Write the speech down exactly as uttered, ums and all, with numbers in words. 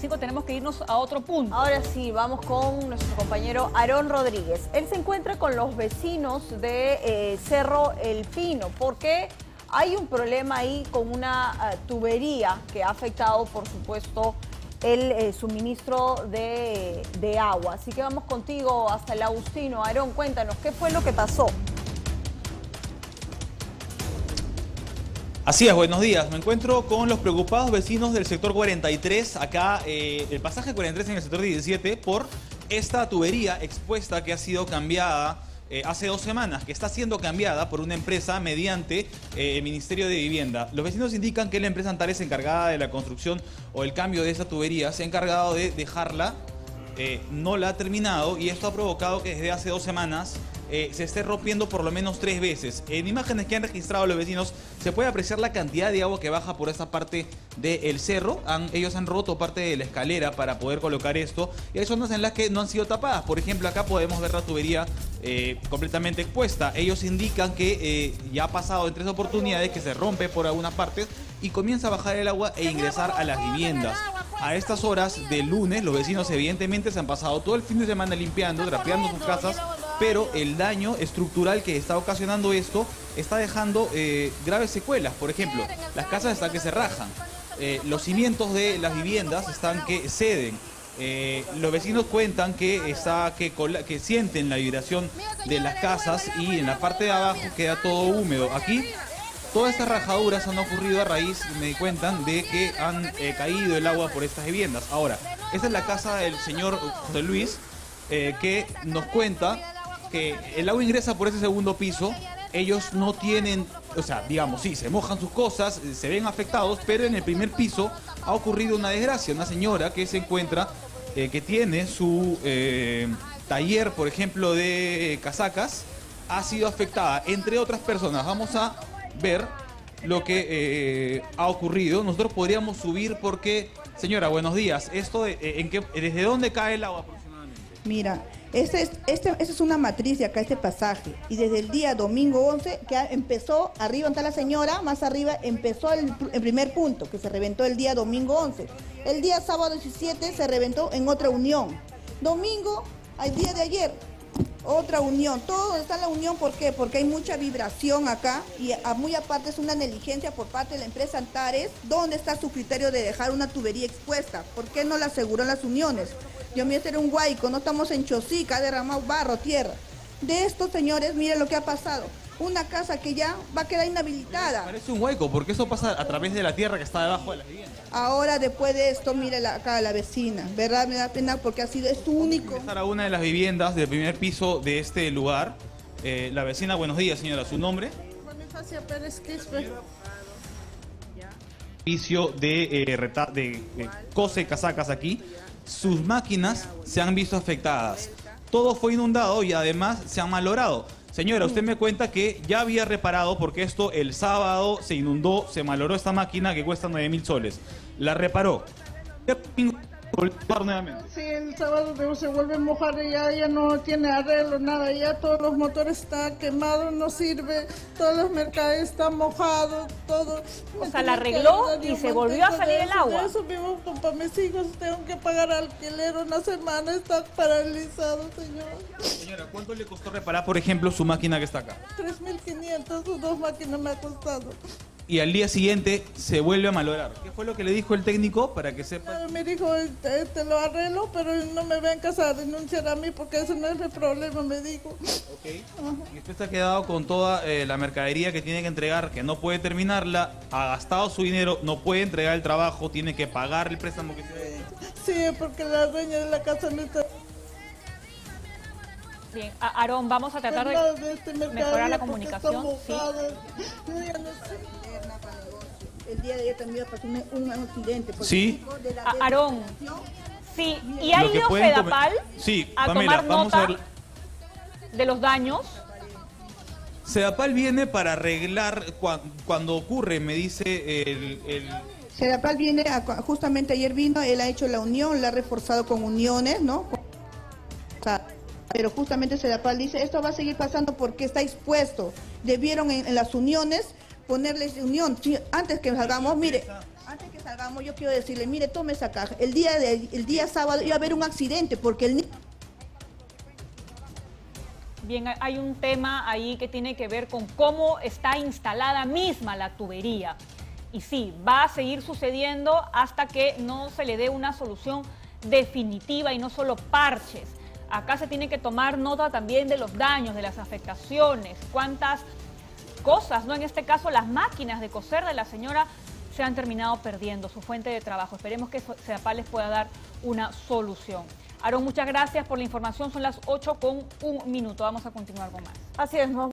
cinco tenemos que irnos a otro punto. Ahora sí, vamos con nuestro compañero Aarón Rodríguez. Él se encuentra con los vecinos de eh, Cerro El Pino, porque hay un problema ahí con una uh, tubería que ha afectado, por supuesto, el eh, suministro de, de agua. Así que vamos contigo hasta El Agustino. Aarón, cuéntanos, ¿qué fue lo que pasó? Así es, buenos días. Me encuentro con los preocupados vecinos del sector cuarenta y tres, acá eh, el pasaje cuarenta y tres en el sector diecisiete, por esta tubería expuesta que ha sido cambiada eh, hace dos semanas, que está siendo cambiada por una empresa mediante eh, el Ministerio de Vivienda. Los vecinos indican que la empresa Antares, encargada de la construcción o el cambio de esta tubería, se ha encargado de dejarla, eh, no la ha terminado, y esto ha provocado que desde hace dos semanas Eh, se esté rompiendo por lo menos tres veces. En imágenes que han registrado los vecinos se puede apreciar la cantidad de agua que baja por esta parte del cerro. Han, ellos han roto parte de la escalera para poder colocar esto, y hay zonas en las que no han sido tapadas. Por ejemplo, acá podemos ver la tubería eh, completamente expuesta. Ellos indican que eh, ya ha pasado en tres oportunidades que se rompe por algunas partes y comienza a bajar el agua e ingresar a las viviendas. A estas horas de lunes, los vecinos evidentemente se han pasado todo el fin de semana limpiando, trapeando sus casas, pero el daño estructural que está ocasionando esto está dejando eh, graves secuelas. Por ejemplo, las casas están que se rajan, eh, los cimientos de las viviendas están que ceden. Eh, los vecinos cuentan que, está, que, que sienten la vibración de las casas, y en la parte de abajo queda todo húmedo. Aquí todas estas rajaduras han ocurrido a raíz, me cuentan, de que han eh, caído el agua por estas viviendas. Ahora, esta es la casa del señor José Luis, eh, que nos cuenta que el agua ingresa por ese segundo piso. Ellos no tienen, o sea, digamos, sí, se mojan sus cosas, se ven afectados, pero en el primer piso ha ocurrido una desgracia. Una señora que se encuentra, eh, que tiene su eh, taller, por ejemplo, de casacas, ha sido afectada, entre otras personas. Vamos a ver lo que eh, ha ocurrido. Nosotros podríamos subir porque, señora, buenos días. Esto, de, en qué, ¿desde dónde cae el agua aproximadamente? Mira, Esta es, este, este es una matriz de acá, este pasaje. Y desde el día domingo once, que empezó, arriba está la señora, más arriba empezó el, el primer punto, que se reventó el día domingo once. El día sábado diecisiete se reventó en otra unión. Domingo, al día de ayer, otra unión. Todo está en la unión, ¿por qué? Porque hay mucha vibración acá, y a, muy aparte es una negligencia por parte de la empresa Antares. ¿Dónde está su criterio de dejar una tubería expuesta? ¿Por qué no la aseguró en las uniones? Yo me hacer un huaico, no estamos en Chosica, ha derramado barro, tierra. De estos señores, miren lo que ha pasado. Una casa que ya va a quedar inhabilitada. Parece un huaico, porque eso pasa a través de la tierra que está debajo de la vivienda. Ahora, después de esto, miren acá la vecina. ¿Verdad? Me da pena porque ha sido, es su único. Vamos a empezar a una de las viviendas del primer piso de este lugar. Eh, la vecina, buenos días, señora. ¿Su nombre? Bonifacia Pérez Quispe. Piso de, eh, reta, de eh, cose casacas aquí. Sus máquinas se han visto afectadas. Todo fue inundado y además se han malogrado. Señora, usted me cuenta que ya había reparado, porque esto el sábado se inundó, se malogró esta máquina que cuesta nueve mil soles. La reparó. Sí, el sábado se vuelve a mojar y ya, ya no tiene arreglo, nada. Ya todos los motores están quemados, no sirve, todos los mercaderes están mojados, todo. O sea, la arregló y se volvió a salir el agua. Eso mismo, para mis hijos tengo que pagar alquiler una semana, está paralizado, señor. Señora, ¿cuánto le costó reparar, por ejemplo, su máquina que está acá? tres mil quinientos, sus dos máquinas me ha costado. Y al día siguiente se vuelve a malograr. ¿Qué fue lo que le dijo el técnico para que sepa? Me dijo, te, te lo arreglo, pero no me vengas a denunciar a mí porque eso no es el problema, me dijo. Okay. Y usted se ha quedado con toda eh, la mercadería que tiene que entregar, que no puede terminarla, ha gastado su dinero, no puede entregar el trabajo, tiene que pagar el préstamo que tiene. Sí, porque la dueña de la casa no está... Bien, Aarón, vamos a tratar de mejorar la comunicación. Sí. El día de ayer también pasó un accidente. Sí. Aarón, sí. ¿Y ha ido Sedapal sí, a tomar nota de los daños? Sedapal viene para arreglar cuando ocurre, me dice el... el... Sedapal viene, a, justamente ayer vino, él ha hecho la unión, la ha reforzado con uniones, ¿no? O sea, pero justamente Sedapal dice, esto va a seguir pasando porque está expuesto. Debieron en, en las uniones ponerles unión. Antes que salgamos, mire, antes que salgamos. salgamos, yo quiero decirle, mire, tome esa caja. El día, de, el día sábado iba a haber un accidente porque el niño... Bien, hay un tema ahí que tiene que ver con cómo está instalada misma la tubería. Y sí, va a seguir sucediendo hasta que no se le dé una solución definitiva y no solo parches. Acá se tiene que tomar nota también de los daños, de las afectaciones, cuántas cosas, ¿no? En este caso, las máquinas de coser de la señora se han terminado perdiendo, su fuente de trabajo. Esperemos que Sedapal les pueda dar una solución. Aarón, muchas gracias por la información. Son las ocho con un minuto. Vamos a continuar con más. Así es, ¿no?